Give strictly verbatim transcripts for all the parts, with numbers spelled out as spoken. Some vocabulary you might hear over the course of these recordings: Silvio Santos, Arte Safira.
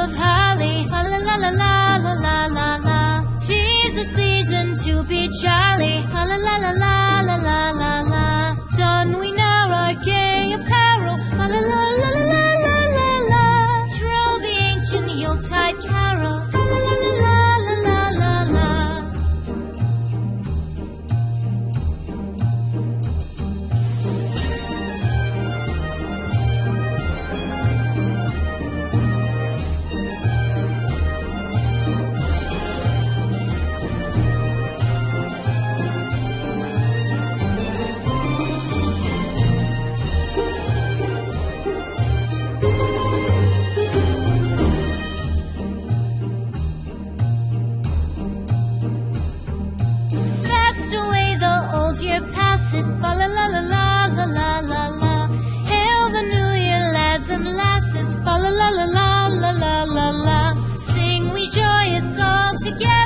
of holly, la la la la la la la la. Tis the season to be jolly, la la la la la la la la la. Don we now our gay apparel, la la la la la la la la. Troll the ancient Yuletide carol, la la la la. Passes, la la la la la la la la. Hail the new year, lads and lasses, la la la la la la la la. Sing we joyous all together, la la la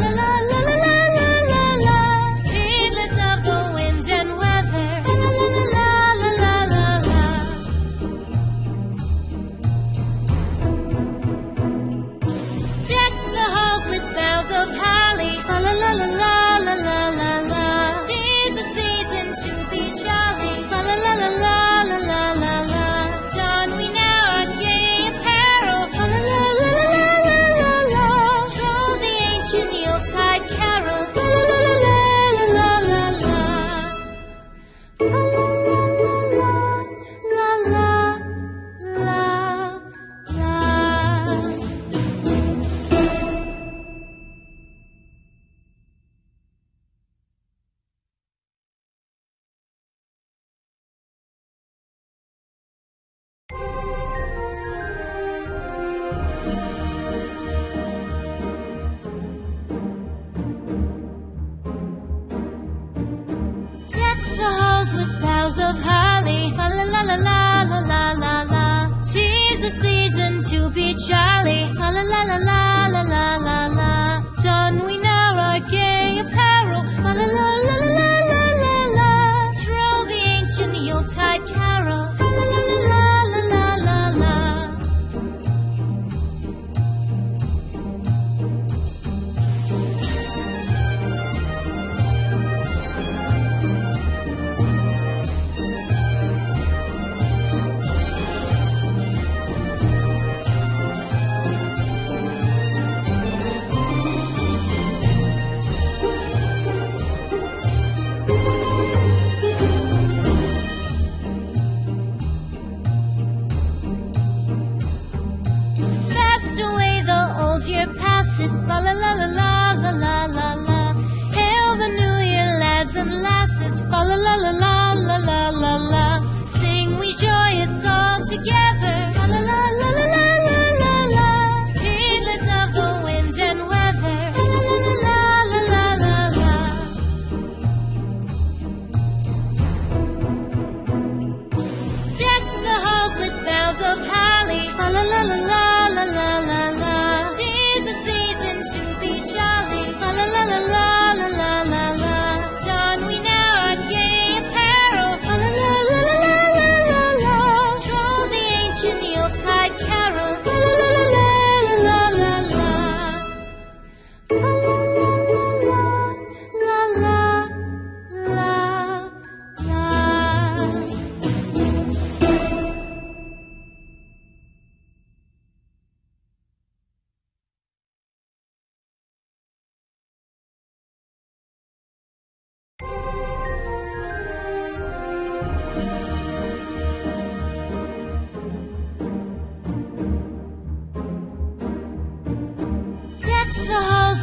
la la la la la. Heedless of the wind and weather, la la la la la la la. Deck the halls with boughs of holly, la la la la la la la la. With boughs of holly, la la la la la la la la. Tis the season to be jolly, la la la la la la la la. Don we now our gay apparel, la la la la la la la la. Troll the ancient Yuletide carol, la la la la la la la. La la la la la la la la. Hail the new year, lads and lasses, la la la la la la la la. Sing we joyous all together, la la la la la la la la. Heedless of the wind and weather, la la la la la la la. Deck the halls with boughs of holly, la la la la la la la la.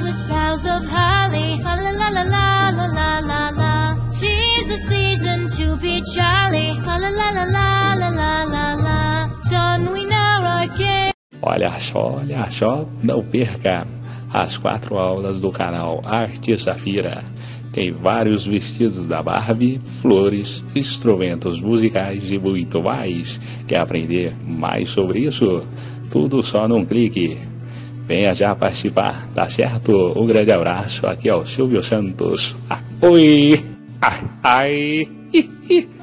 With boughs of holly, la la la la la la la la. Tis the season to be jolly, la la la la la la la la. Don we now our gay. Olha só, olha só, não perca as quatro aulas do canal Arte Safira. Tem vários vestidos da Barbie, flores, instrumentos musicais e muito mais. Quer aprender mais sobre isso? Tudo só num clique. Venha já participar, tá certo? Um grande abraço, aqui é o Silvio Santos. Ah, oi! Ai, ai! Hi, hi.